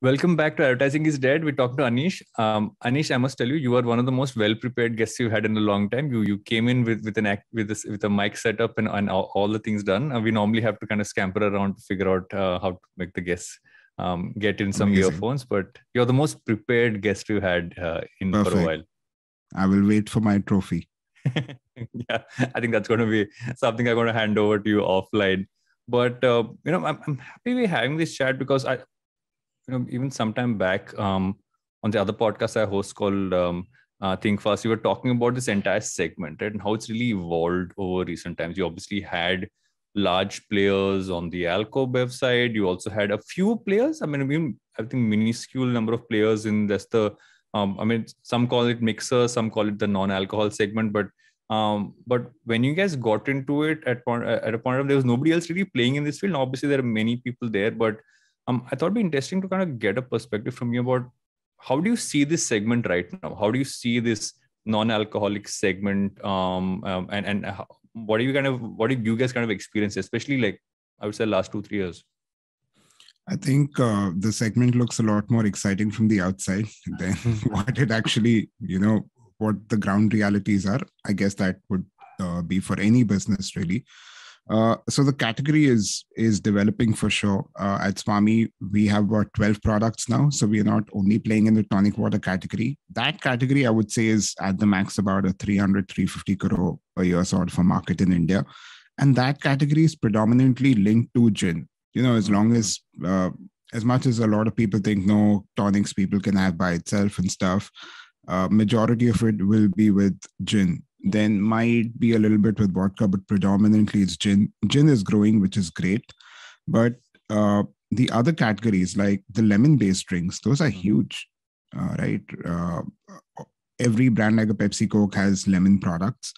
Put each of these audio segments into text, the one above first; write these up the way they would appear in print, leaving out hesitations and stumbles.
Welcome back to Advertising is Dead. We talked to Aneesh. Aneesh, I must tell you, you are one of the most well-prepared guests you've had in a long time. You came in with a mic setup and all the things done. We normally have to kind of scamper around to figure out how to make the guests get in some earphones. But you're the most prepared guest you had in Perfect. For a while. I will wait for my trophy. Yeah, I think that's going to be something I'm going to hand over to you offline. But I'm happy we're having this chat because even sometime back on the other podcast I host called Think Fast, you were talking about this entire segment, right? And how it's really evolved over recent times. You obviously had large players on the alcohol website. You also had a few players. I think minuscule number of players in just the, some call it mixer, some call it the non-alcohol segment. But when you guys got into it at a point, there was nobody else really playing in this field. Now, obviously, there are many people there, but I thought it'd be interesting to kind of get a perspective from you about how do you see this segment right now? How do you see this non-alcoholic segment, and what do you guys kind of experience, especially like I would say last 2-3 years? I think the segment looks a lot more exciting from the outside than what it actually, what the ground realities are. I guess that would be for any business really. So the category is developing for sure. At Svami, we have about 12 products now. So we are not only playing in the tonic water category. That category, I would say, is at the max about a 300-350 crore a year sort of a market in India. And that category is predominantly linked to gin. As much as a lot of people think, no, tonics people can have by itself and stuff, majority of it will be with gin. Then might be a little bit with vodka, but predominantly it's gin. Gin is growing, which is great. But the other categories, like the lemon-based drinks, those are huge, right? Every brand like a Pepsi, Coke has lemon products.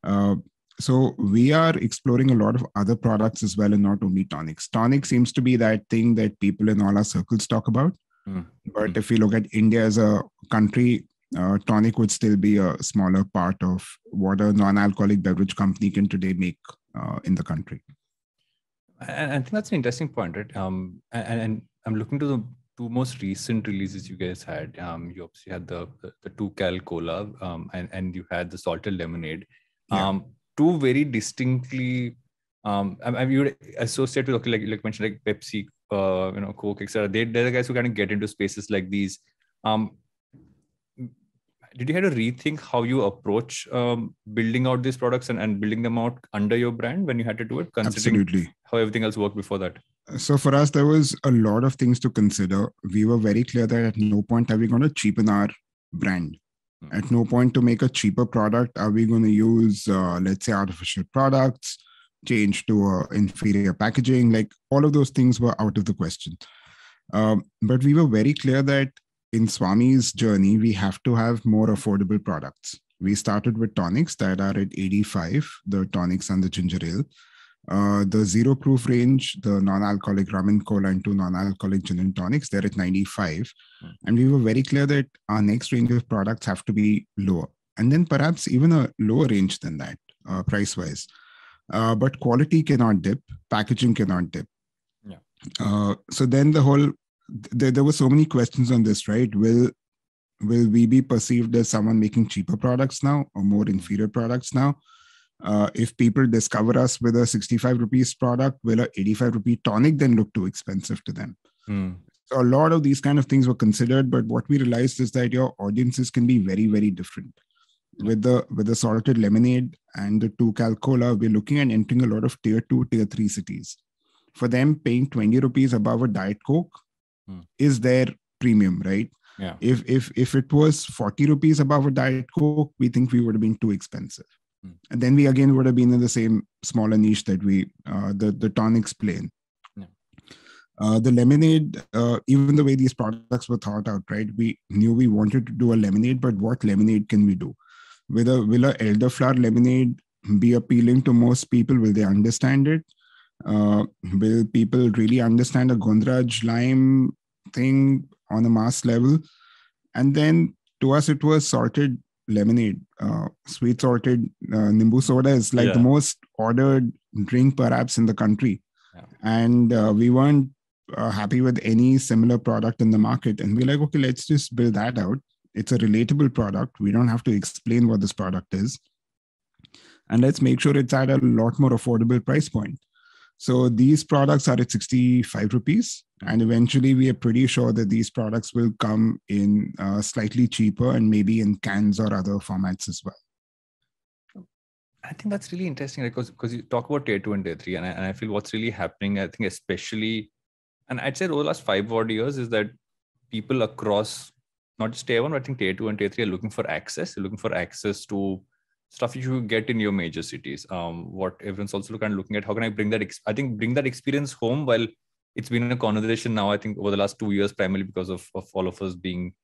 Yeah. So we are exploring a lot of other products as well and not only tonics. Tonic seems to be that thing that people in all our circles talk about. Mm. But if you look at India as a country, tonic would still be a smaller part of what a non-alcoholic beverage company can today make in the country. And I think that's an interesting point, right? And I'm looking to the two most recent releases you guys had. You obviously had the 2Cal Cola and you had the salted lemonade. Yeah. Two very distinctly, you would associate with, like mentioned, like Pepsi, Coke, etc. They're the guys who kind of get into spaces like these. Did you have to rethink how you approach building out these products and building them out under your brand when you had to do it, considering Absolutely. How everything else worked before that? So for us, there was a lot of things to consider. We were very clear that at no point are we going to cheapen our brand. Mm-hmm. At no point to make a cheaper product are we going to use, let's say, artificial products, change to inferior packaging. Like all of those things were out of the question. But we were very clear that in Swami's journey, we have to have more affordable products. We started with tonics that are at 85, the tonics and the ginger ale. The zero proof range, the non-alcoholic rum and cola and two non-alcoholic gin and tonics, they're at 95. And we were very clear that our next range of products have to be lower. And then perhaps even a lower range than that, price-wise. But quality cannot dip, packaging cannot dip. Yeah. So then the whole... There were so many questions on this, right? Will we be perceived as someone making cheaper products now or more inferior products now? If people discover us with a 65 rupees product, will a 85 rupee tonic then look too expensive to them? Mm. So a lot of these kind of things were considered, but what we realized is that your audiences can be very, very different. With the salted lemonade and the 2Cal Cola, we're looking at entering a lot of tier 2, tier 3 cities. For them, paying 20 rupees above a Diet Coke is their premium, right? Yeah. If it was 40 rupees above a Diet Coke, we think we would have been too expensive. Mm. And then we again would have been in the same smaller niche that we, the tonics play in. Yeah. The lemonade, even the way these products were thought out, right? We knew we wanted to do a lemonade, but what lemonade can we do? Will a elderflower lemonade be appealing to most people? Will they understand it? Will people really understand a Gondraj lime thing on a mass level? And then to us, it was salted lemonade, sweet salted Nimbu soda is like the most ordered drink perhaps in the country. Yeah. And we weren't happy with any similar product in the market. And we're like, okay, let's just build that out. It's a relatable product. We don't have to explain what this product is. And let's make sure it's at a lot more affordable price point. So these products are at 65 rupees. And eventually we are pretty sure that these products will come in slightly cheaper and maybe in cans or other formats as well. I think that's really interesting because you talk about tier two and tier three, and I feel what's really happening, I think especially, and I'd say over the last 5 odd years is that people across, not just tier one, but I think tier two and tier three are looking for access. They're looking for access to stuff you get in your major cities. What everyone's also kind of looking at, how can I bring that, bring that experience home? Well, it's been a conversation now, I think over the last 2 years, primarily because of all of us being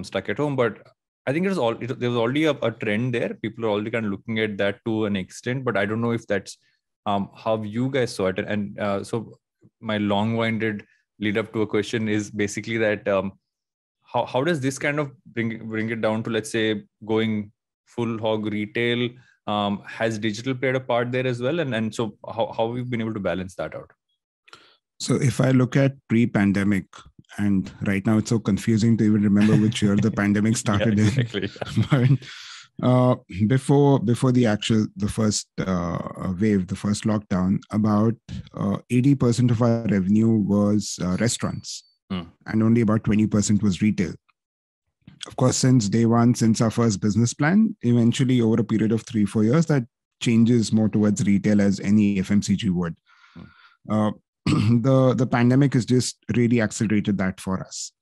stuck at home, but I think there was already a trend there. People are already kind of looking at that to an extent, but I don't know if that's how you guys saw it. And so my long-winded lead up to a question is basically that how does this kind of bring it down to, let's say, going full hog retail? Has digital played a part there as well? And so how we've been able to balance that out? So if I look at pre-pandemic, and right now it's so confusing to even remember which year the pandemic started in. But before the first wave, the first lockdown, about 80% of our revenue was restaurants, and only about 20% was retail. Of course, since day one, since our first business plan, eventually over a period of 3-4 years, that changes more towards retail as any FMCG would. The pandemic has just really accelerated that for us.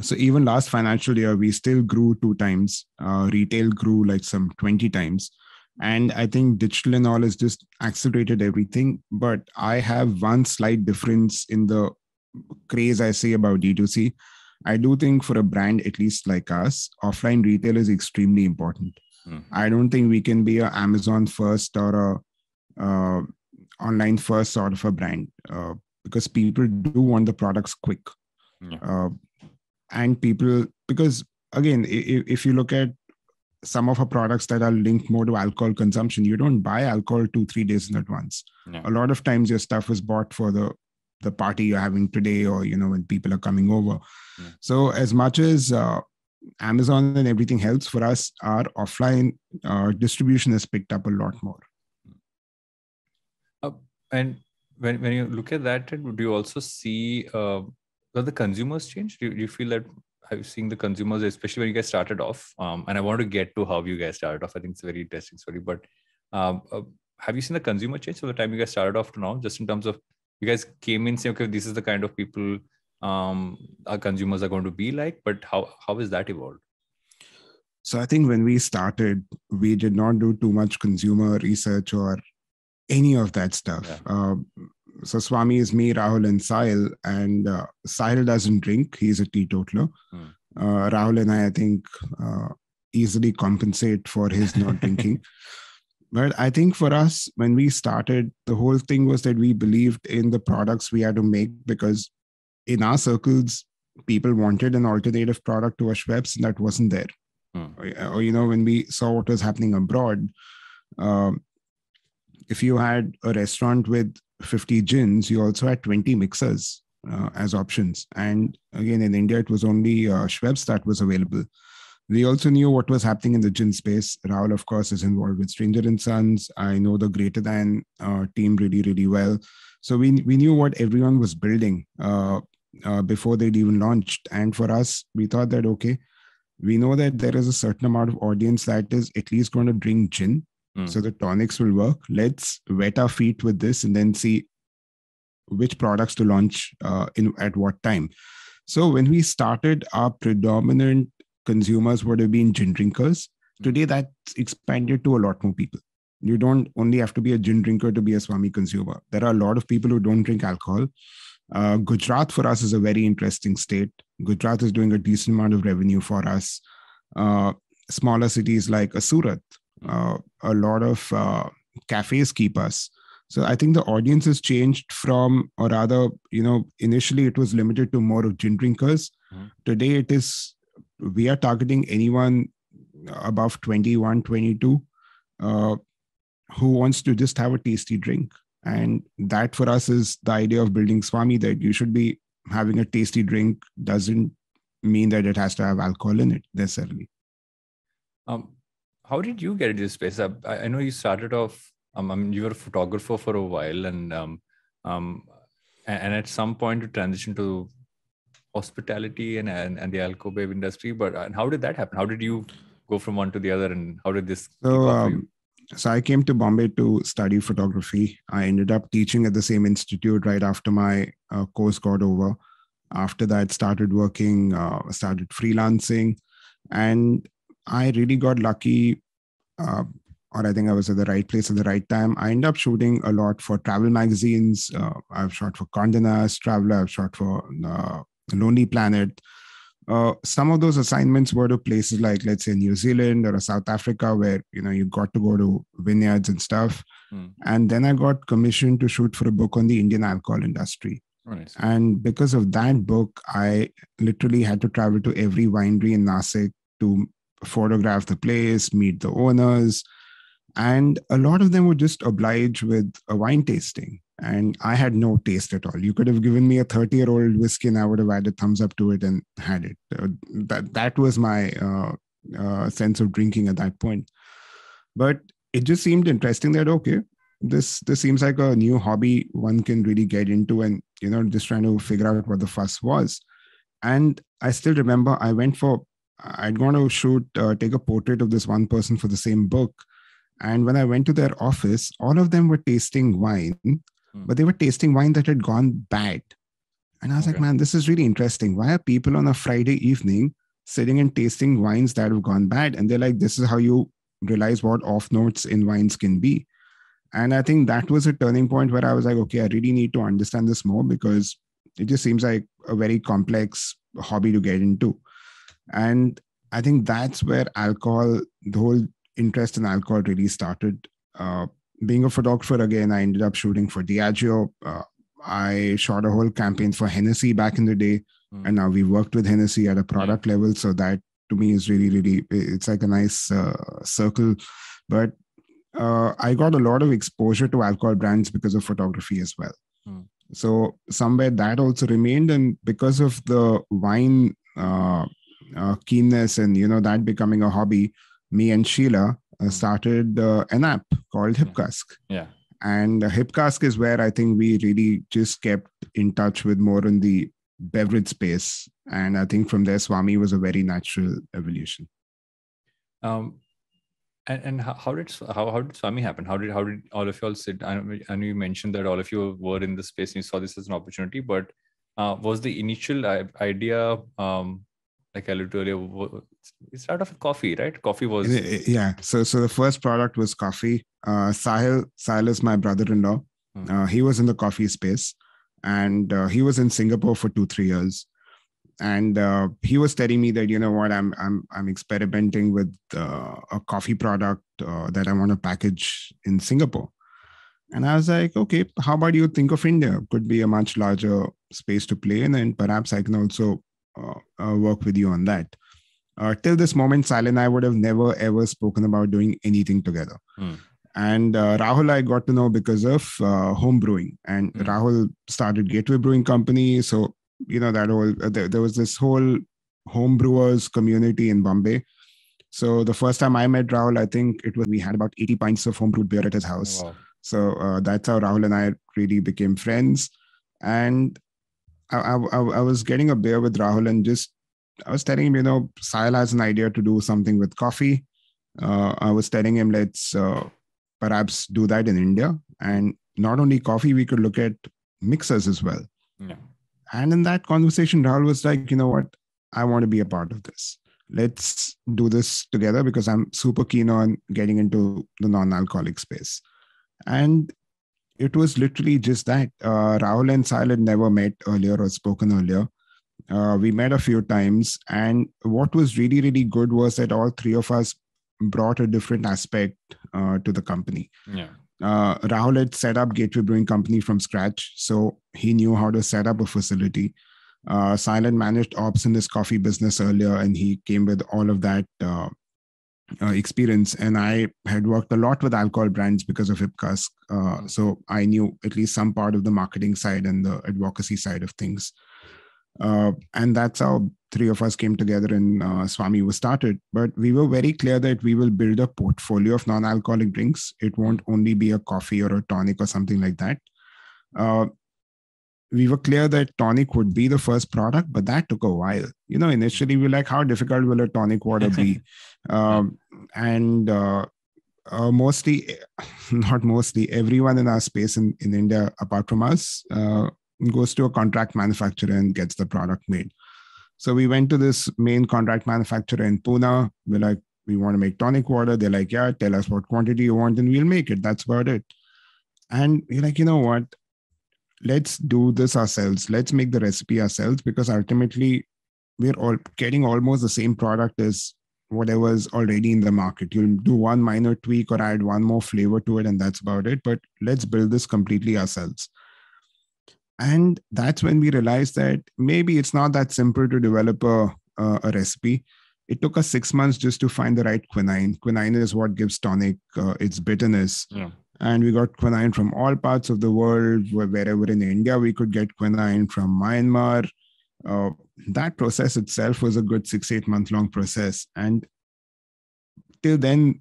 So even last financial year, we still grew 2 times. Retail grew like some 20 times. And I think digital and all has just accelerated everything. But I have one slight difference in the craze I say about D2C. I do think for a brand, at least like us, offline retail is extremely important. I don't think we can be an Amazon first or a online first sort of a brand because people do want the products quick. And people, because again, if you look at some of our products that are linked more to alcohol consumption, you don't buy alcohol 2-3 days in advance. A lot of times your stuff is bought for the party you're having today, or, you know, when people are coming over. So as much as Amazon and everything helps for us, our offline distribution has picked up a lot more. And when you look at that, do you also see that the consumers change? Do you feel that I've seen the consumers, especially when you guys started off, and I want to get to how you guys started off. I think it's a very interesting story, but have you seen the consumer change from the time you guys started off to now, just in terms of you guys came in saying, okay, this is the kind of people our consumers are going to be like, but how has that evolved? So I think when we started, we did not do too much consumer research or any of that stuff. So Svami is me, Rahul and Sahil, and Sahil doesn't drink. He's a teetotaler. Rahul and I think easily compensate for his not drinking. But I think for us, when we started, the whole thing was that we believed in the products we had to make, because in our circles, people wanted an alternative product to a Schweppes and that wasn't there. Or, you know, when we saw what was happening abroad, if you had a restaurant with 50 gins, you also had 20 mixers as options. And again, in India, it was only Schweppes that was available. We also knew what was happening in the gin space. Rahul, of course, is involved with Stranger and Sons. I know the Greater Than team really, really well. So we knew what everyone was building before they'd even launched. And for us, we thought that, okay, we know that there is a certain amount of audience that is at least going to drink gin. So the tonics will work. Let's wet our feet with this and then see which products to launch at what time. So when we started, our predominant consumers would have been gin drinkers. Today, that's expanded to a lot more people. You don't only have to be a gin drinker to be a Svami consumer. There are a lot of people who don't drink alcohol. Gujarat for us is a very interesting state. Gujarat is doing a decent amount of revenue for us. Smaller cities like Surat, a lot of cafes keep us. So I think the audience has changed from, or rather, you know, initially it was limited to more of gin drinkers. Today it is, we are targeting anyone above 21, 22 who wants to just have a tasty drink. And that for us is the idea of building Svami, that you should be having a tasty drink doesn't mean that it has to have alcohol in it necessarily. How did you get into this space? I know you started off, you were a photographer for a while, and at some point you transitioned to hospitality and the alcohol bev industry. But how did that happen? How did you go from one to the other, and how did this? So I came to Bombay to study photography. I ended up teaching at the same institute right after my course got over. After that, started working, started freelancing, and I really got lucky, or I think I was at the right place at the right time. I ended up shooting a lot for travel magazines. I've shot for Condé Nast Traveler. I've shot for Lonely Planet. Some of those assignments were to places like, let's say, New Zealand or South Africa, where you got to go to vineyards and stuff. And then I got commissioned to shoot for a book on the Indian alcohol industry. Oh, nice. And because of that book, I literally had to travel to every winery in Nasik to photograph the place, meet the owners. And a lot of them would just oblige with a wine tasting. And I had no taste at all. You could have given me a 30-year-old whiskey and I would have added thumbs up to it and had it. That was my sense of drinking at that point. But it just seemed interesting that, okay, this seems like a new hobby one can really get into, and just trying to figure out what the fuss was. And I still remember I'd gone to shoot, take a portrait of this one person for the same book. And when I went to their office, all of them were tasting wine, but they were tasting wine that had gone bad. And I was like, man, this is really interesting. Why are people on a Friday evening sitting and tasting wines that have gone bad? And they're like, this is how you realize what off notes in wines can be. And I think that was a turning point where I was like, okay, I really need to understand this more, because it just seems like a very complex hobby to get into. And I think that's where alcohol, the whole interest in alcohol really started. Being a photographer again, I ended up shooting for Diageo. I shot a whole campaign for Hennessy back in the day. And now we worked with Hennessy at a product level. So that to me is really, really, it's like a nice circle. But I got a lot of exposure to alcohol brands because of photography as well. So somewhere that also remained. And because of the wine keenness and, that becoming a hobby, me and Sheila started an app called HipCask. Yeah. And HipCask is where I think we really just kept in touch with more in the beverage space. And I think from there, Svami was a very natural evolution. And how did Svami happen? How did all of y'all sit? I know you mentioned that all of you were in the space and you saw this as an opportunity, but was the initial idea, like I alluded earlier, it started off with coffee, right? Coffee was... Yeah. So the first product was coffee. Sahil is my brother-in-law. He was in the coffee space, and he was in Singapore for 2-3 years. And he was telling me that, I'm experimenting with a coffee product that I want to package in Singapore. And I was like, okay, how about you think of India? Could be a much larger space to play in, and perhaps I can also work with you on that. Till this moment, Sal and I would have never ever spoken about doing anything together. And Rahul I got to know because of home brewing, and Rahul started Gateway Brewing Company. So that whole there was this whole home brewers community in Bombay. So the first time I met Rahul, I think it was we had about 80 pints of home brewed beer at his house. Wow. So that's how Rahul and I really became friends. And I was getting a beer with Rahul, and just I was telling him, Sahil has an idea to do something with coffee. I was telling him, let's perhaps do that in India. And not only coffee, we could look at mixers as well. Yeah. And in that conversation, Rahul was like, you know what? I want to be a part of this. Let's do this together, because I'm super keen on getting into the non-alcoholic space. And it was literally just that. Rahul and Sahil had never met earlier or spoken earlier. We met a few times, and what was really, really good was that all three of us brought a different aspect to the company. Yeah. Rahul had set up Gateway Brewing Company from scratch, so he knew how to set up a facility. Sahil had managed ops in his coffee business earlier, and he came with all of that experience, and I had worked a lot with alcohol brands because of HipCask. So I knew at least some part of the marketing side and the advocacy side of things. And that's how three of us came together and Svami was started. But we were very clear that we will build a portfolio of non-alcoholic drinks. It won't only be a coffee or a tonic or something like that. We were clear that tonic would be the first product, but that took a while. You know, initially we were like, how difficult will a tonic water be? Mostly, everyone in our space in India, apart from us, goes to a contract manufacturer and gets the product made. So we went to this main contract manufacturer in Pune. We're like, we want to make tonic water. They're like, yeah, tell us what quantity you want and we'll make it. That's about it. And we're like, you know what? Let's do this ourselves. Let's make the recipe ourselves, because ultimately we're all getting almost the same product as whatever's already in the market. You'll do one minor tweak or add one more flavor to it and that's about it. But let's build this completely ourselves. And that's when we realized that maybe it's not that simple to develop a recipe. It took us 6 months just to find the right quinine. Quinine is what gives tonic its bitterness. Yeah. And we got quinine from all parts of the world. Wherever in India, we could get quinine from Myanmar. That process itself was a good 6-8 month long process. And till then,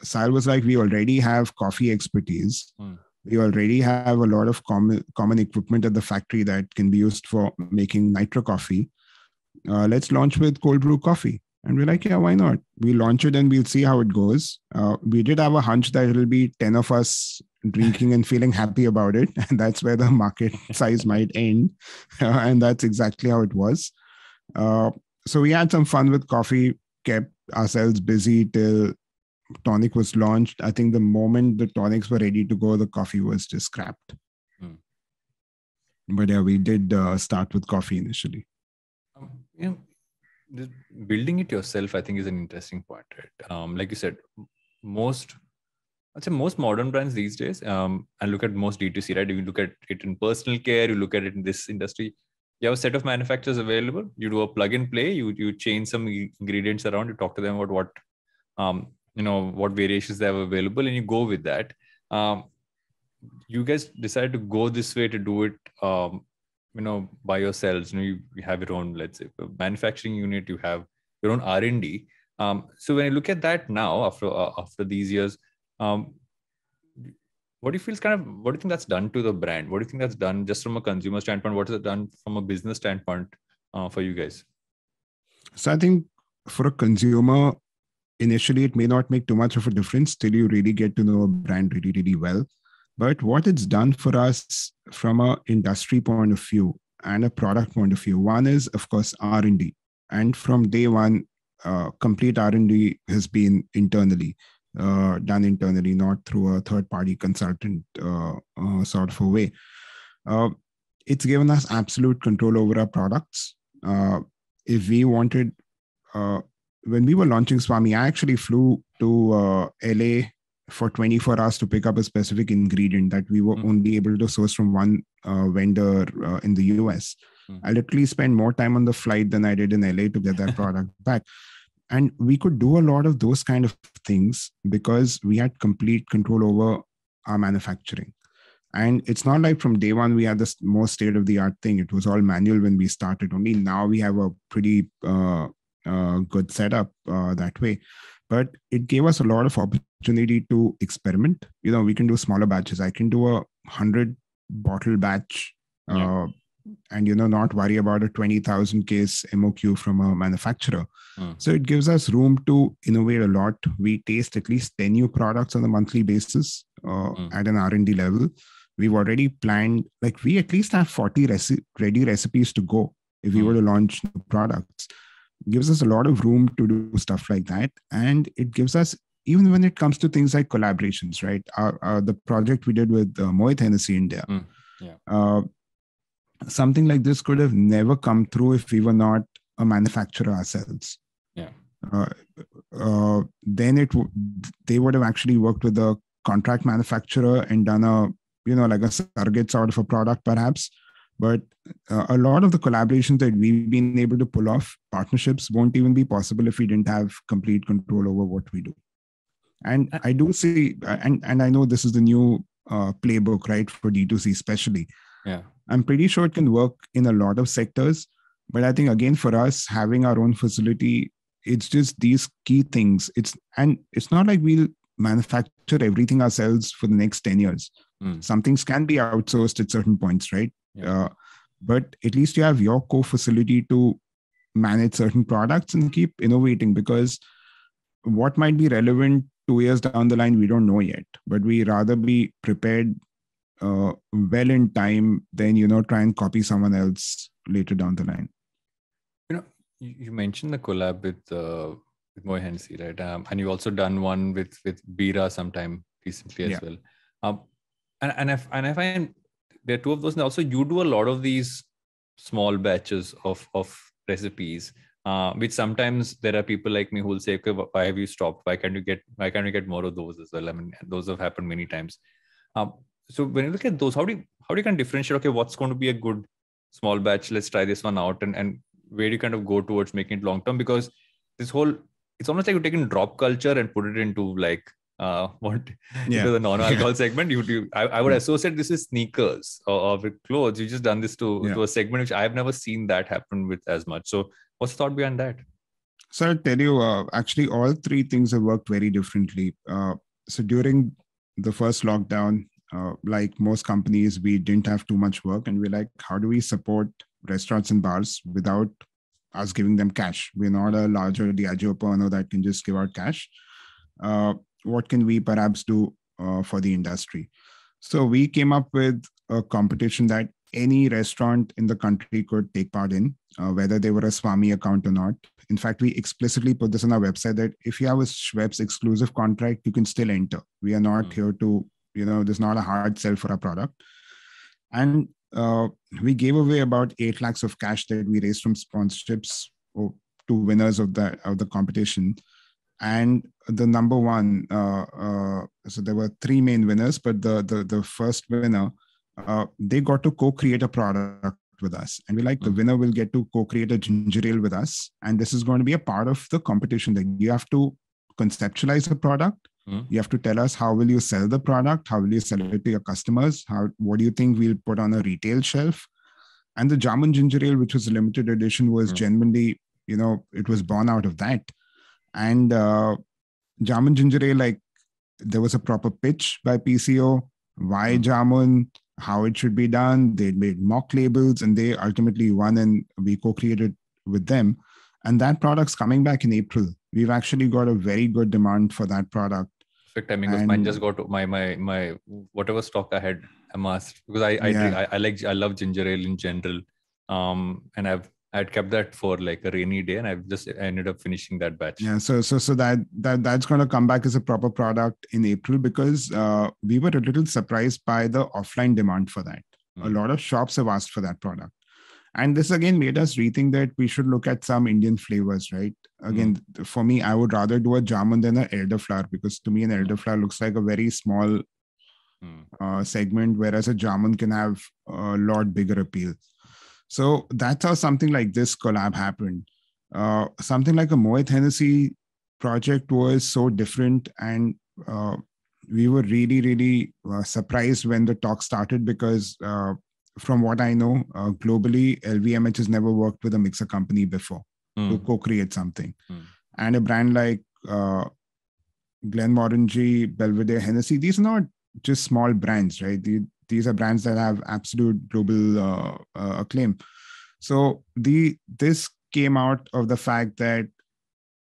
Sahil was like, we already have coffee expertise. Mm. We already have a lot of common equipment at the factory that can be used for making nitro coffee. Let's launch with cold brew coffee. And we're like, yeah, why not? We launch it and we'll see how it goes. We did have a hunch that it'll be 10 of us drinking and feeling happy about it. And that's where the market size might end. And that's exactly how it was. So we had some fun with coffee, kept ourselves busy till tonic was launched. I think the moment the tonics were ready to go, the coffee was just scrapped. Hmm. But yeah, we did start with coffee initially. Yeah, building it yourself, I think, is an interesting point. Right? Like you said, most modern brands these days, and look at most D2C, right? If you look at it in personal care, you look at it in this industry, you have a set of manufacturers available. You do a plug and play. You change some ingredients around. You talk to them about what variations they have available, and you go with that. You guys decided to go this way, to do it, by yourselves. You have your own, let's say, manufacturing unit, you have your own R&D. So when you look at that now, after these years, what do you think that's done to the brand? What do you think that's done just from a consumer standpoint? What has it done from a business standpoint for you guys? So I think for a consumer, initially, it may not make too much of a difference till you really get to know a brand really, really well. But what it's done for us from an industry point of view and a product point of view, one is, of course, R&D. And from day one, complete R&D has been done internally, not through a third-party consultant sort of a way. It's given us absolute control over our products. If we wanted... when we were launching Svami, I actually flew to LA for 24 hours to pick up a specific ingredient that we were only able to source from one vendor in the US. I literally spent more time on the flight than I did in LA to get that product back. And we could do a lot of those kind of things because we had complete control over our manufacturing. And it's not like from day one, we had this more state-of-the-art thing. It was all manual when we started. Only now we have a pretty... good setup that way, but it gave us a lot of opportunity to experiment. We can do smaller batches. I can do 100 bottle batch and not worry about a 20,000 case MOQ from a manufacturer. So it gives us room to innovate a lot. We taste at least 10 new products on a monthly basis at an R&D level. We've already planned, like, we at least have 40 ready recipes to go if we were to launch new products. Gives us a lot of room to do stuff like that. And it gives us, even when it comes to things like collaborations, right? The project we did with Moet Hennessy India, something like this could have never come through if we were not a manufacturer ourselves. Yeah. Then they would have actually worked with a contract manufacturer and done a surrogate sort of a product perhaps. But a lot of the collaborations that we've been able to pull off, partnerships, won't even be possible if we didn't have complete control over what we do. And I do see, and I know this is the new playbook, right, for D2C especially. Yeah, I'm pretty sure it can work in a lot of sectors. But I think, again, for us, having our own facility, it's just these key things. And it's not like we'll manufacture everything ourselves for the next 10 years. Mm. Some things can be outsourced at certain points, right? Yeah. But at least you have your core facility to manage certain products and keep innovating, because what might be relevant 2 years down the line, we don't know yet, but we rather be prepared well in time than, you know, try and copy someone else later down the line. You know, you mentioned the collab with Moet Hennessy, right? And you've also done one with Bira sometime recently as well. And I find there are two of those. And also you do a lot of these small batches of recipes, which sometimes there are people like me who will say, okay, why have you stopped? Why can't you get more of those as well? I mean, those have happened many times. So when you look at those, how do you kind of differentiate, okay, what's going to be a good small batch? Let's try this one out. And where do you kind of go towards making it long-term? Because this whole, it's almost like you're taking drop culture and put it into like, into the non-alcohol segment. I would associate this with sneakers or with clothes. You've just done this to a segment, which I've never seen that happen with as much. So what's the thought behind that? So I'll tell you, actually all three things have worked very differently. So during the first lockdown, like most companies, we didn't have too much work, and we're like, how do we support restaurants and bars without us giving them cash? We're not a larger Diageo Pernod that can just give out cash. What can we perhaps do for the industry? So we came up with a competition that any restaurant in the country could take part in, whether they were a Svami account or not. In fact, we explicitly put this on our website that if you have a Schweppes exclusive contract, you can still enter. We are not here to, you know, there's not a hard sell for our product. And we gave away about 8 lakhs of cash that we raised from sponsorships to winners of the competition. And the number one, so there were 3 main winners, but the first winner, they got to co-create a product with us. And we're like, the winner will get to co-create a ginger ale with us. And this is going to be a part of the competition that you have to conceptualize the product. You have to tell us, how will you sell the product? How will you sell it to your customers? What do you think we'll put on a retail shelf? And the German ginger ale, which was a limited edition, was genuinely, you know, it was born out of that. And Jamun Ginger Ale, like there was a proper pitch by PCO, why Jamun, how it should be done. They made mock labels and they ultimately won, and we co-created with them. And that product's coming back in April. We've actually got a very good demand for that product. Perfect timing, because mine just got my whatever stock I had amassed, because I love ginger ale in general, and I'd kept that for like a rainy day, and I've just ended up finishing that batch. Yeah, so that's going to come back as a proper product in April, because we were a little surprised by the offline demand for that. Mm-hmm. A lot of shops have asked for that product, and this again made us rethink that we should look at some Indian flavors, right? Again, for me, I would rather do a jamun than an elderflower, because to me, an elderflower looks like a very small segment, whereas a jamun can have a lot bigger appeal. So that's how something like this collab happened. Something like a Moet Hennessy project was so different. And we were really, really surprised when the talk started, because from what I know, globally, LVMH has never worked with a mixer company before to co-create something. And a brand like Glenmorangie, Belvedere, Hennessy, these are not just small brands, right? These are brands that have absolute global acclaim. So this came out of the fact that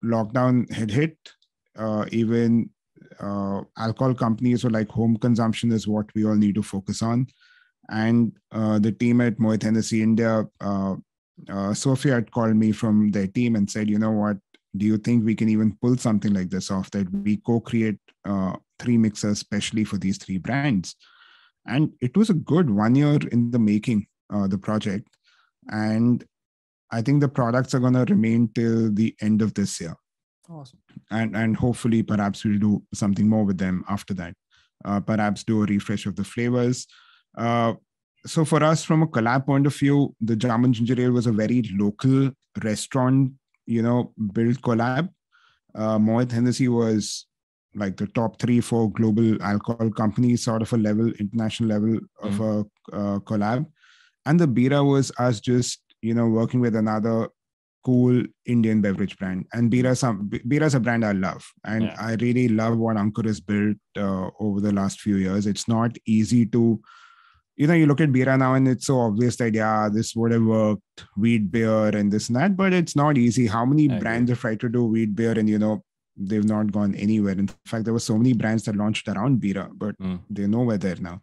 lockdown had hit. Even alcohol companies were like, home consumption is what we all need to focus on. And the team at Moet Hennessy India, Sophia had called me from their team and said, you know what, do you think we can even pull something like this off, that we co-create 3 mixers specially for these 3 brands? And it was a good 1 year in the making, the project. And I think the products are going to remain till the end of this year. Awesome. And hopefully, perhaps we'll do something more with them after that. Perhaps do a refresh of the flavors. So for us, from a collab point of view, the Jamun Ginger Ale was a very local restaurant, you know, built collab. Moet Hennessy was like the top 3-4 global alcohol companies, sort of a level, international level of a collab. And the Bira was us just, you know, working with another cool Indian beverage brand. And Bira's a brand I love. And I really love what Ankur has built over the last few years. It's not easy to, you know, you look at Bira now and it's so obvious that, yeah, this would have worked, wheat beer and this and that, but it's not easy. How many brands have tried to do wheat beer and, you know, they've not gone anywhere. In fact, there were so many brands that launched around Bira, but they're nowhere there now.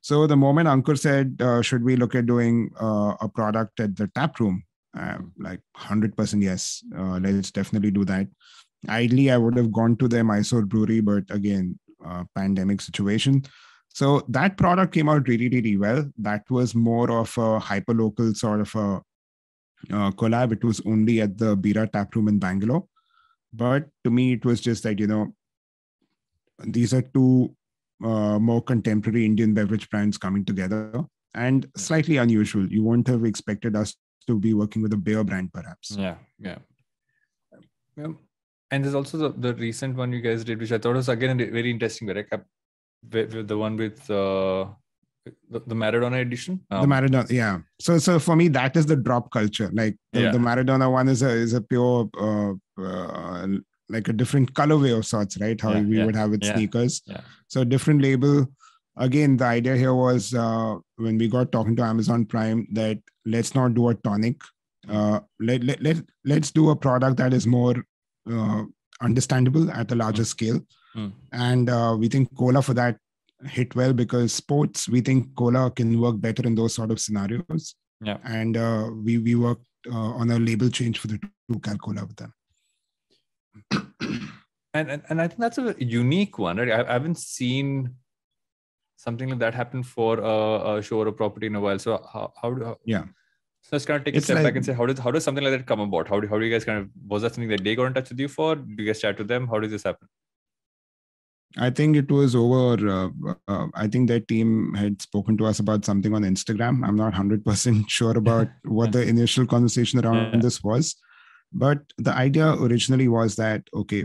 So the moment Ankur said, should we look at doing a product at the tap room? Like 100% yes, let's definitely do that. Ideally, I would have gone to the Mysore Brewery, but again, pandemic situation. So that product came out really, really well. That was more of a hyper-local sort of a collab. It was only at the Bira tap room in Bangalore. But to me, it was just that, you know, these are two more contemporary Indian beverage brands coming together and slightly unusual. You wouldn't have expected us to be working with a beer brand, perhaps. Yeah. And there's also the recent one you guys did, which I thought was, again, very interesting, correct? The one with the Maradona edition. The Maradona, yeah. So for me, that is the drop culture. Like the Maradona one is a pure, like a different colorway of sorts, right? How we would have with sneakers. Yeah. So different label. Again, the idea here was when we got talking to Amazon Prime that let's not do a tonic. Let's do a product that is more understandable at a larger scale. And we think cola for that hit well because sports, we think cola can work better in those sort of scenarios. Yeah. And we worked on a label change for the Tucal Cola with them. And I think that's a unique one, right? I haven't seen something like that happen for a show or a property in a while. So how so let's kind of take a step back and say, how does something like that come about? How do you guys kind of, was that something that they got in touch with you for? Do you guys chat with them? How does this happen? I think it was over. I think their team had spoken to us about something on Instagram. I'm not 100% sure about what the initial conversation around this was. But the idea originally was that, okay,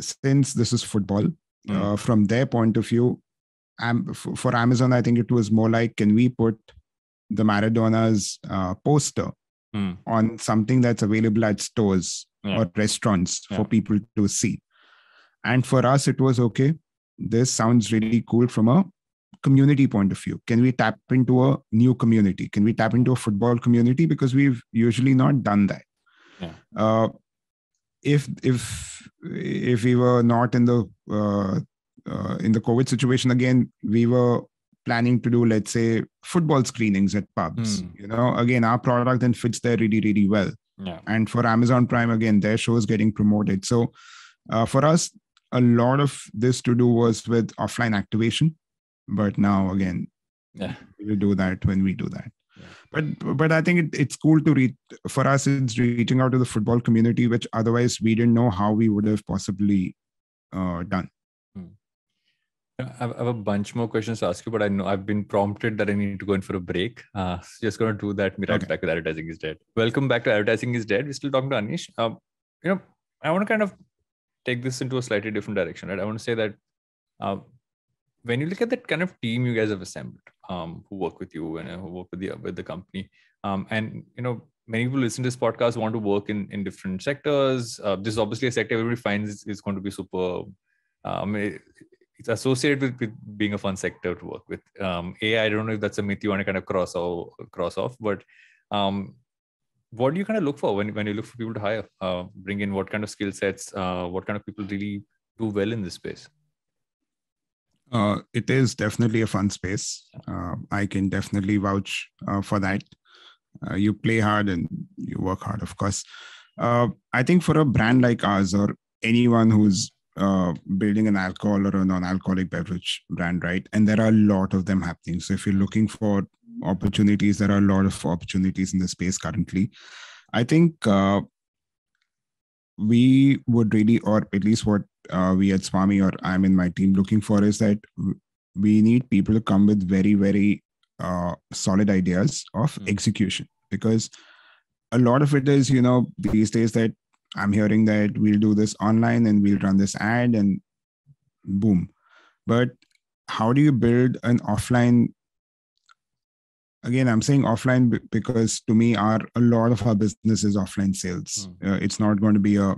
since this is football, from their point of view, for Amazon, I think it was more like, can we put the Maradona's poster on something that's available at stores or restaurants for people to see? And for us, it was, okay, this sounds really cool from a community point of view. Can we tap into a new community? Can we tap into a football community? Because we've usually not done that. Yeah. If we were not in the COVID situation, again, we were planning to do, let's say, football screenings at pubs. You know, again, our product then fits there really, really well. Yeah. And for Amazon Prime, again, their show is getting promoted. So for us, a lot of this to do was with offline activation, but now again, we do that when we do that. Yeah. But I think it's cool to reach. For us, it's reaching out to the football community, which otherwise we didn't know how we would have possibly done. I have a bunch more questions to ask you, but I know I've been prompted that I need to go in for a break. So just going to do that. Right back with Advertising is Dead. Welcome back to Advertising is Dead. We're still talking to Aneesh. You know, I want to kind of take this into a slightly different direction, right? I want to say that when you look at that kind of team you guys have assembled, who work with you and who work with the company, and you know, many people listen to this podcast want to work in different sectors. This is obviously a sector everybody finds is going to be super. It's associated with being a fun sector to work with. I don't know if that's a myth you want to kind of cross off, but. What do you kind of look for when you look for people to hire, bring in what kind of skill sets, what kind of people really do well in this space? It is definitely a fun space. I can definitely vouch for that. You play hard and you work hard, of course. I think for a brand like ours or anyone who's building an alcohol or a non-alcoholic beverage brand, right? And there are a lot of them happening. So if you're looking for opportunities, there are a lot of opportunities in the space currently. I think we would really, or at least what we at Svami or I'm in my team looking for, is that we need people to come with very, very solid ideas of execution, because a lot of it is, you know, these days that I'm hearing that we'll do this online and we'll run this ad and boom. But how do you build an offline? Again, I'm saying offline because to me, a lot of our business is offline sales. It's not going to be a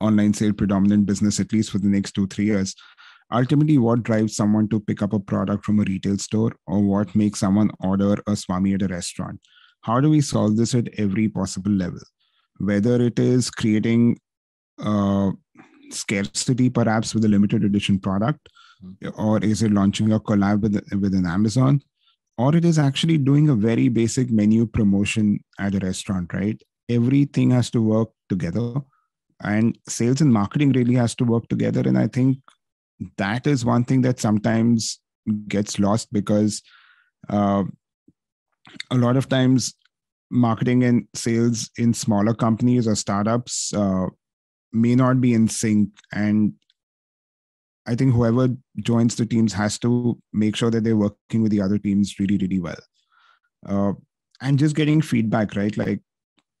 online sale predominant business, at least for the next 2-3 years. Ultimately, what drives someone to pick up a product from a retail store, or what makes someone order a Svami at a restaurant? How do we solve this at every possible level? Whether it is creating scarcity, perhaps with a limited edition product, or is it launching a collab with an Amazon, or it is actually doing a very basic menu promotion at a restaurant, right? Everything has to work together, and sales and marketing really has to work together. And I think that is one thing that sometimes gets lost, because a lot of times marketing and sales in smaller companies or startups may not be in sync. And I think whoever joins the teams has to make sure that they're working with the other teams really, really well. And just getting feedback, right? Like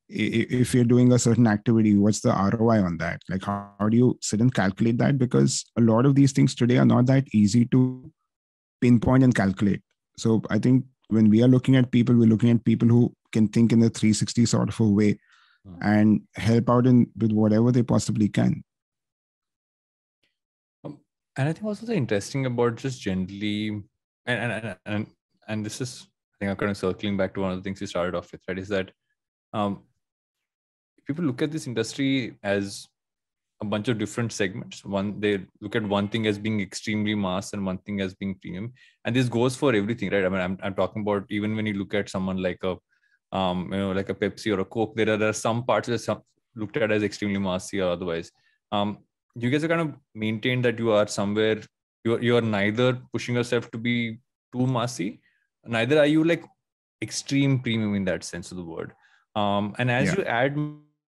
if you're doing a certain activity, what's the ROI on that? Like how do you sit and calculate that? Because a lot of these things today are not that easy to pinpoint and calculate. So I think when we are looking at people, we're looking at people who can think in a 360 sort of a way and help out with whatever they possibly can. And I think also the interesting about just generally, and this is, I think I'm kind of circling back to one of the things you started off with, right? Is that people look at this industry as a bunch of different segments. One, they look at one thing as being extremely mass and one thing as being premium. And this goes for everything, right? I mean, I'm talking about even when you look at someone like a, like a Pepsi or a Coke, there are some parts that are looked at as extremely massy or otherwise. You guys are kind of maintained that you are somewhere, you are neither pushing yourself to be too massy, neither are you like extreme premium in that sense of the word. And as you add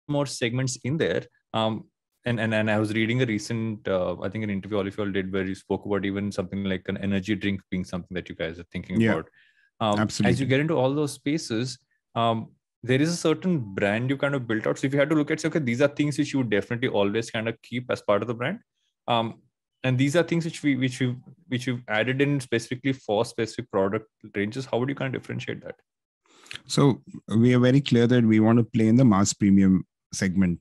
more segments in there, and I was reading a recent, I think an interview all of you all did where you spoke about even something like an energy drink being something that you guys are thinking about. Absolutely. As you get into all those spaces, there is a certain brand you kind of built out. So if you had to look at, say, okay, these are things which you would definitely always kind of keep as part of the brand. And these are things which you've added in specifically for specific product ranges. How would you kind of differentiate that? So we are very clear that we want to play in the mass premium segment.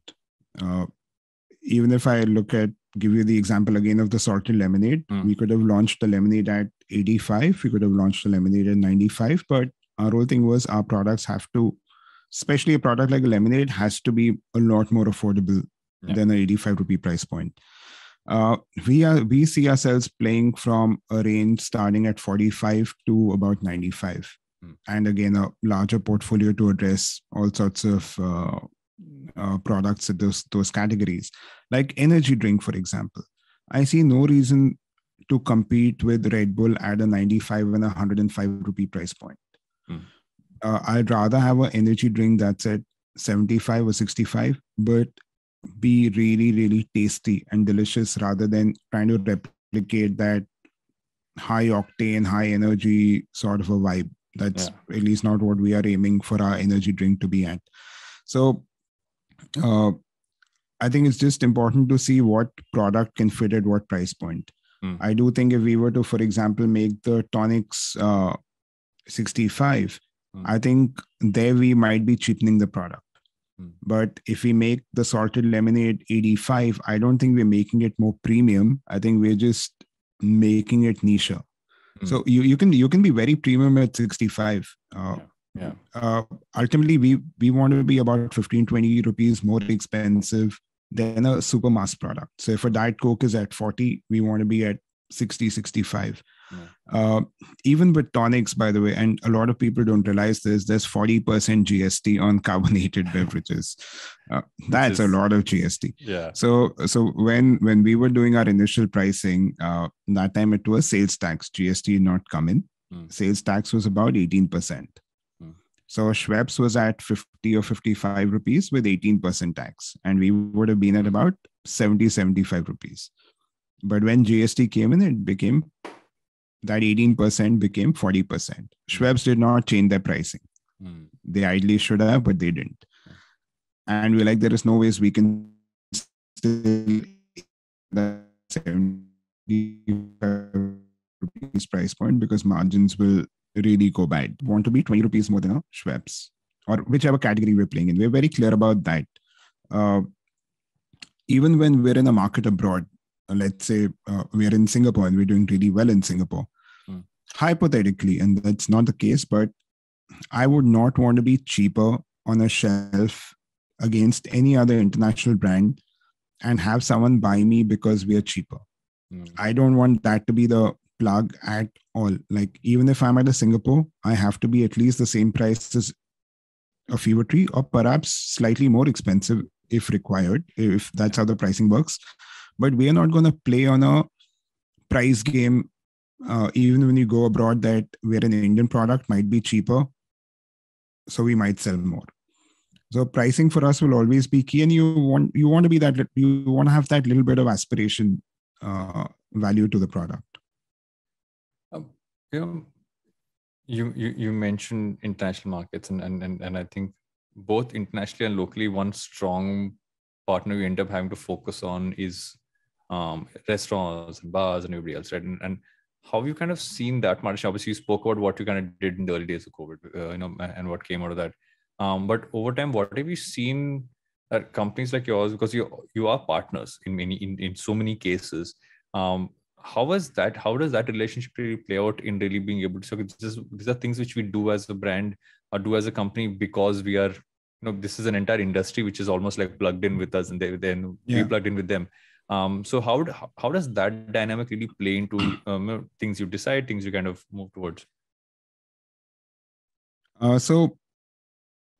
Even if I give you the example again of the salted lemonade, we could have launched the lemonade at 85. We could have launched the lemonade at 95, but our whole thing was our products have to, especially a product like a lemonade, has to be a lot more affordable than an 85 rupee price point. We see ourselves playing from a range starting at 45 to about 95. And again, a larger portfolio to address all sorts of products at those categories. Like energy drink, for example. I see no reason to compete with Red Bull at a 95 and 105 rupee price point. I'd rather have an energy drink that's at 75 or 65, but be really, really tasty and delicious rather than trying to replicate that high octane, high energy sort of a vibe. That's at least not what we are aiming for our energy drink to be at. So I think it's just important to see what product can fit at what price point. I do think if we were to, for example, make the tonics 65, I think there we might be cheapening the product. But if we make the salted lemonade 85, I don't think we're making it more premium. I think we're just making it nicher. So you can be very premium at 65. Ultimately, we want to be about 15, 20 rupees more expensive than a super mass product. So if a Diet Coke is at 40, we want to be at 60, 65. Even with tonics, by the way, and a lot of people don't realize this, there's 40% GST on carbonated beverages. That's a lot of GST. So when we were doing our initial pricing, that time it was sales tax. GST did not come in. Sales tax was about 18%. So Schweppes was at 50 or 55 rupees with 18% tax, and we would have been at about 70, 75 rupees. But when GST came in, it became that 18% became 40%. Schweppes did not change their pricing. They ideally should have, but they didn't. And we're like, there is no ways we can still that 75 rupees price point because margins will really go bad. Want to be 20 rupees more than a Schweppes or whichever category we're playing in. We're very clear about that. Even when we're in a market abroad, let's say we're in Singapore and we're doing really well in Singapore, hypothetically, and that's not the case, but I would not want to be cheaper on a shelf against any other international brand and have someone buy me because we are cheaper. I don't want that to be the plug at all. Like, even if I'm at a Singapore, I have to be at least the same price as a Fever Tree or perhaps slightly more expensive if required, if that's how the pricing works. But we are not going to play on a price game. Even when you go abroad, that where an Indian product might be cheaper, so we might sell more. So pricing for us will always be key, and you want to be that, you want to have that little bit of aspiration value to the product. You mentioned international markets, and I think both internationally and locally, one strong partner you end up having to focus on is restaurants and bars and everybody else, right? And how you kind of seen that partnership? Obviously, you spoke about what you kind of did in the early days of COVID, and what came out of that. But over time, what have you seen that companies like yours, because you are partners in so many cases. How does that relationship really play out in really being able to? So these are things which we do as a brand or do as a company because we are, this is an entire industry which is almost like plugged in with us, and then we plugged in with them. So how does that dynamic really play into things you decide, things you kind of move towards? So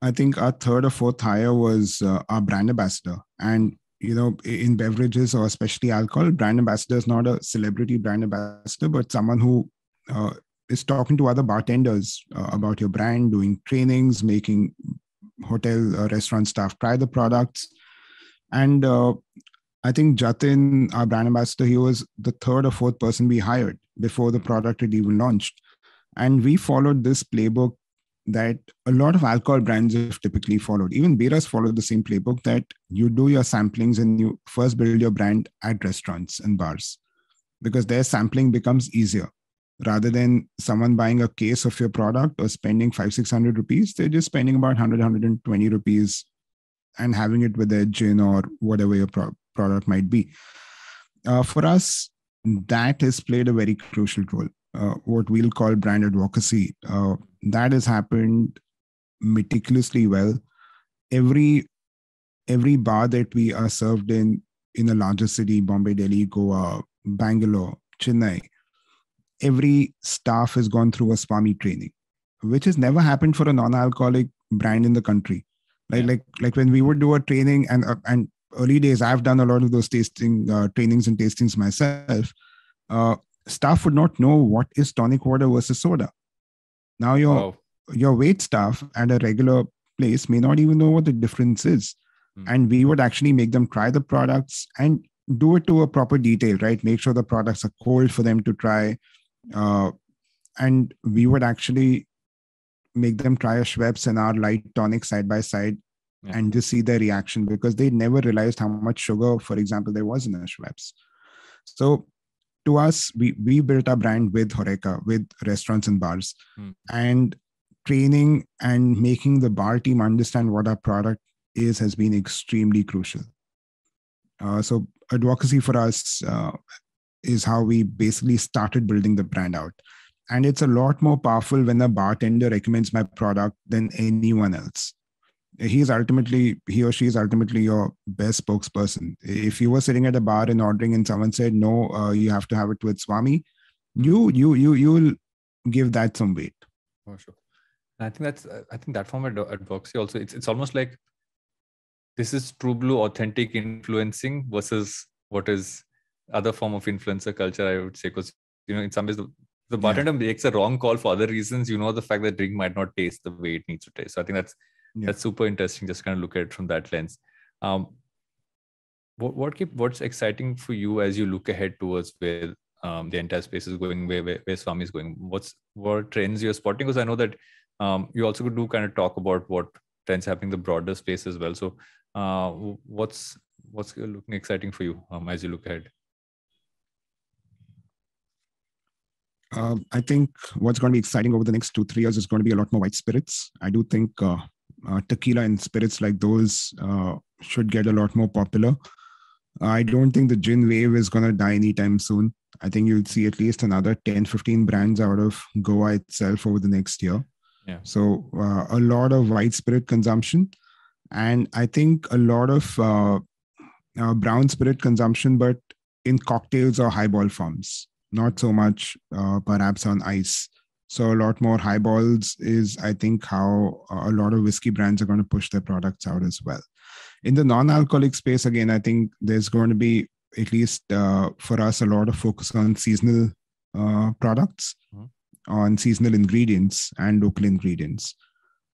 I think our third or fourth hire was our brand ambassador. And, in beverages or especially alcohol, brand ambassador is not a celebrity brand ambassador, but someone who is talking to other bartenders about your brand, doing trainings, making hotel or restaurant staff try the products. And I think Jatin, our brand ambassador, he was the third or fourth person we hired before the product had even launched. And we followed this playbook that a lot of alcohol brands have typically followed. Even Bira's followed the same playbook, that you do your samplings and you first build your brand at restaurants and bars, because their sampling becomes easier. Rather than someone buying a case of your product or spending 500-600 rupees, they're just spending about 100-120 rupees and having it with their gin or whatever your product might be. For us, that has played a very crucial role. What we'll call brand advocacy, that has happened meticulously well. Every bar that we are served in a larger city, Bombay, Delhi, Goa, Bangalore, Chennai, every staff has gone through a Svami training, which has never happened for a non-alcoholic brand in the country. Like when we would do a training, and early days, I've done a lot of those trainings and tastings myself. Staff would not know what is tonic water versus soda. Now your wait staff at a regular place may not even know what the difference is. And we would actually make them try the products and do it to a proper detail, right? Make sure the products are cold for them to try. And we would actually make them try a Schweppes and our light tonic side by side. Yeah. And just see their reaction, because they never realized how much sugar, for example, there was in a Schweppes. So to us, we built our brand with Horeca, with restaurants and bars, and training and making the bar team understand what our product is has been extremely crucial. So advocacy for us is how we basically started building the brand out. And it's a lot more powerful when a bartender recommends my product than anyone else. He or she is ultimately your best spokesperson. If you were sitting at a bar and ordering and someone said, no, you have to have it with Svami, you will give that some weight. Oh, sure. And I think that form of advocacy also, it's almost like this is true blue authentic influencing versus what is other form of influencer culture, I would say, because, in some ways, the bartender makes a wrong call for other reasons. The fact that drink might not taste the way it needs to taste. So I think that's super interesting. Just kind of look at it from that lens. What's exciting for you as you look ahead towards where the entire space is going, where Svami is going. What trends you're spotting? Because I know that you also do kind of talk about what trends happening in the broader space as well. So what's looking exciting for you as you look ahead? I think what's going to be exciting over the next 2-3 years is going to be a lot more white spirits. I do think tequila and spirits like those should get a lot more popular. I don't think the gin wave is going to die anytime soon. I think you'll see at least another 10-15 brands out of Goa itself over the next year. Yeah. So a lot of white spirit consumption, and I think a lot of brown spirit consumption, but in cocktails or highball forms, not so much perhaps on ice. So a lot more highballs is, I think, how a lot of whiskey brands are going to push their products out as well. In the non-alcoholic space, again, I think there's going to be, at least for us, a lot of focus on seasonal products, on seasonal ingredients and local ingredients.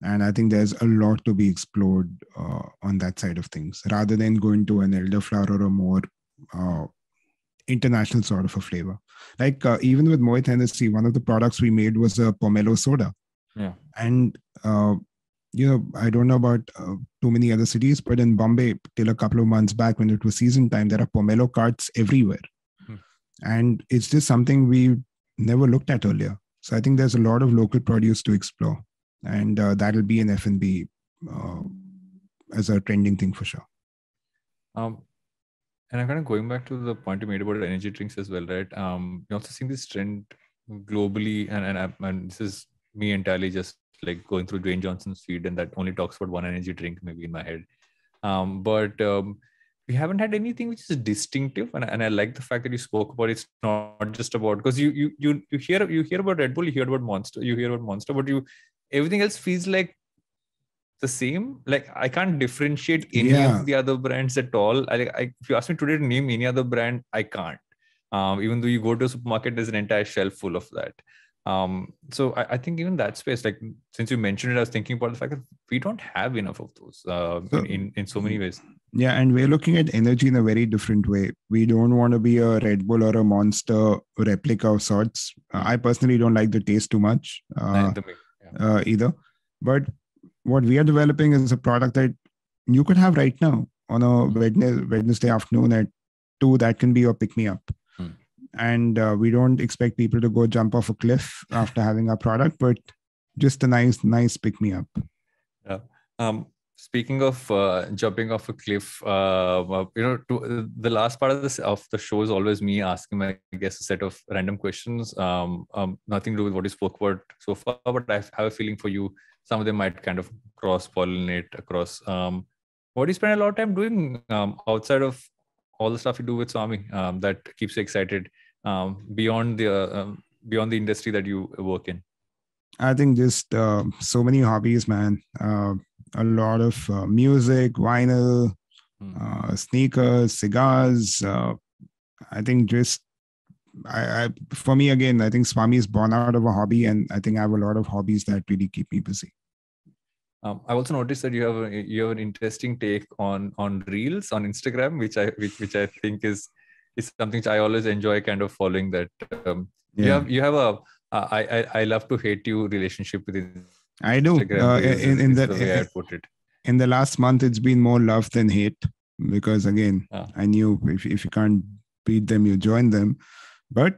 And I think there's a lot to be explored on that side of things, rather than going to an elderflower or a more international sort of a flavor. Like even with Moet Hennessy, one of the products we made was a pomelo soda. Yeah. And, I don't know about too many other cities, but in Bombay, till a couple of months back when it was season time, there are pomelo carts everywhere. Hmm. And it's just something we never looked at earlier. So I think there's a lot of local produce to explore. And that'll be an F&B as a trending thing for sure. And I'm kind of going back to the point you made about energy drinks as well, right? You're also seeing this trend globally, and this is me entirely just like going through Dwayne Johnson's feed, and that only talks about one energy drink maybe in my head. But we haven't had anything which is distinctive, and I like the fact that you spoke about it's not just about, because you hear about Red Bull, you hear about Monster, but everything else feels like the same. Like I can't differentiate any of the other brands at all. If you ask me today to name any other brand, I can't. Even though you go to a supermarket, there's an entire shelf full of that. So I think even that space, like since you mentioned it, I was thinking about the fact that we don't have enough of those in so many ways. Yeah, and we're looking at energy in a very different way. We don't want to be a Red Bull or a Monster replica of sorts. I personally don't like the taste too much either. But what we are developing is a product that you could have right now on a Wednesday afternoon at 2. That can be your pick-me-up. Hmm. And we don't expect people to go jump off a cliff after having our product, but just a nice pick-me-up. Yeah. Speaking of jumping off a cliff, the last part of the show is always me asking my guests a set of random questions. Nothing to do with what you spoke about so far, but I have a feeling for you, some of them might kind of cross-pollinate across. What do you spend a lot of time doing outside of all the stuff you do with Svami that keeps you excited beyond the industry that you work in? I think just so many hobbies, man. A lot of music, vinyl, sneakers, cigars. For me, again, I think Svami is born out of a hobby, and I think I have a lot of hobbies that really keep me busy. I also noticed that you have an interesting take on reels on Instagram, which I think is something which I always enjoy kind of following. That you have a I love to hate you relationship with Instagram. I do. In the last month, it's been more love than hate, because again, I knew if you can't beat them, you join them. But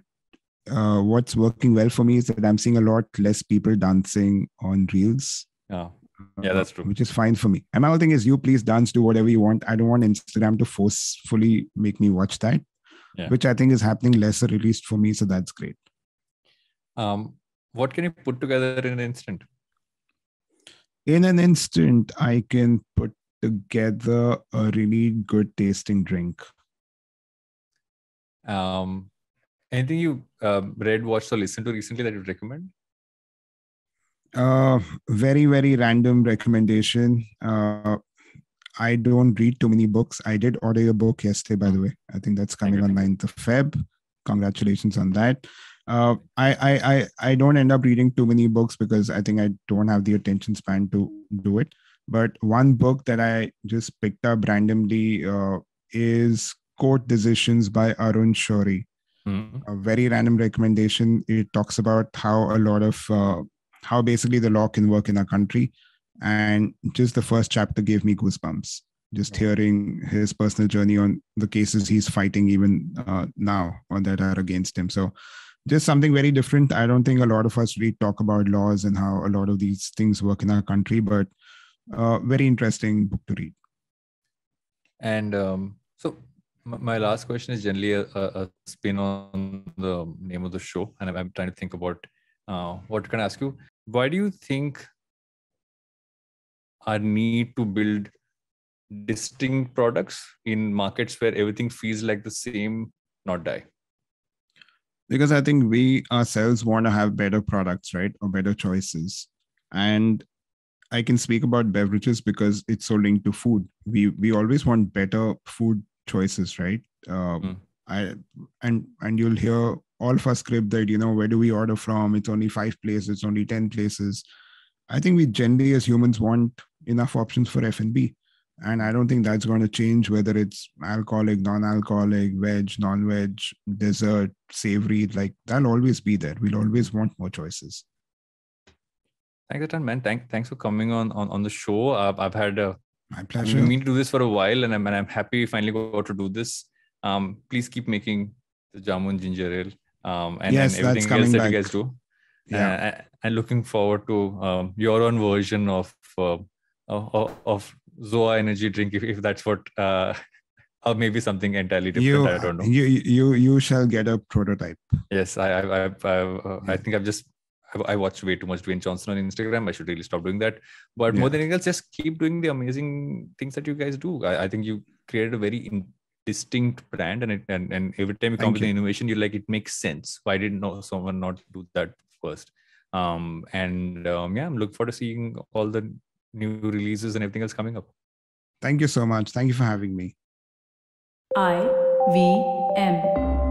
what's working well for me is that I'm seeing a lot less people dancing on reels. Yeah, that's true. Which is fine for me. And my whole thing is, you please dance, do whatever you want. I don't want Instagram to forcefully make me watch that, which I think is happening lesser, at least for me. So that's great. What can you put together in an instant? In an instant, I can put together a really good tasting drink. Anything you read, watched, or listened to recently that you recommend? Very, very random recommendation. I don't read too many books. I did order a book yesterday, by the way. I think that's coming on 9th of Feb. Congratulations on that. I don't end up reading too many books because I think I don't have the attention span to do it. But one book that I just picked up randomly is Court Decisions by Arun Shourie. A very random recommendation. It talks about how a lot of how basically the law can work in our country, and just the first chapter gave me goosebumps. Just hearing his personal journey on the cases he's fighting even now or that are against him. So just something very different. I don't think a lot of us really talk about laws and how a lot of these things work in our country, but very interesting book to read. And so my last question is generally a spin on the name of the show. And I'm trying to think about what can I ask you? Why do you think our need to build distinct products in markets where everything feels like the same not die? Because I think we ourselves want to have better products, right? Or better choices. And I can speak about beverages because it's so linked to food. We always want better food choices, right? And you'll hear all of us crib that, you know, where do we order from? It's only 5 places, it's only 10 places. I think we generally as humans want enough options for F&B. And I don't think that's going to change, whether it's alcoholic, non-alcoholic, veg, non-veg, dessert, savory, like that'll always be there. We'll always want more choices. Thanks, Jatin, man. Thanks for coming on the show. I've had a... My pleasure. I mean to do this for a while, and I'm happy finally got to do this. Please keep making the jamun ginger ale and everything else that you guys do. Yeah. And looking forward to your own version of Zoa energy drink, if that's what, or maybe something entirely different. I don't know. You shall get a prototype. Yes, I think I watch way too much Dwayne Johnson on Instagram. I should really stop doing that. But more than anything else, just keep doing the amazing things that you guys do. I think you created a very distinct brand, and every time you come with an innovation, you're like, it makes sense. Why didn't someone not do that first? I'm looking forward to seeing all the new releases and everything else coming up. Thank you so much. Thank you for having me. IVM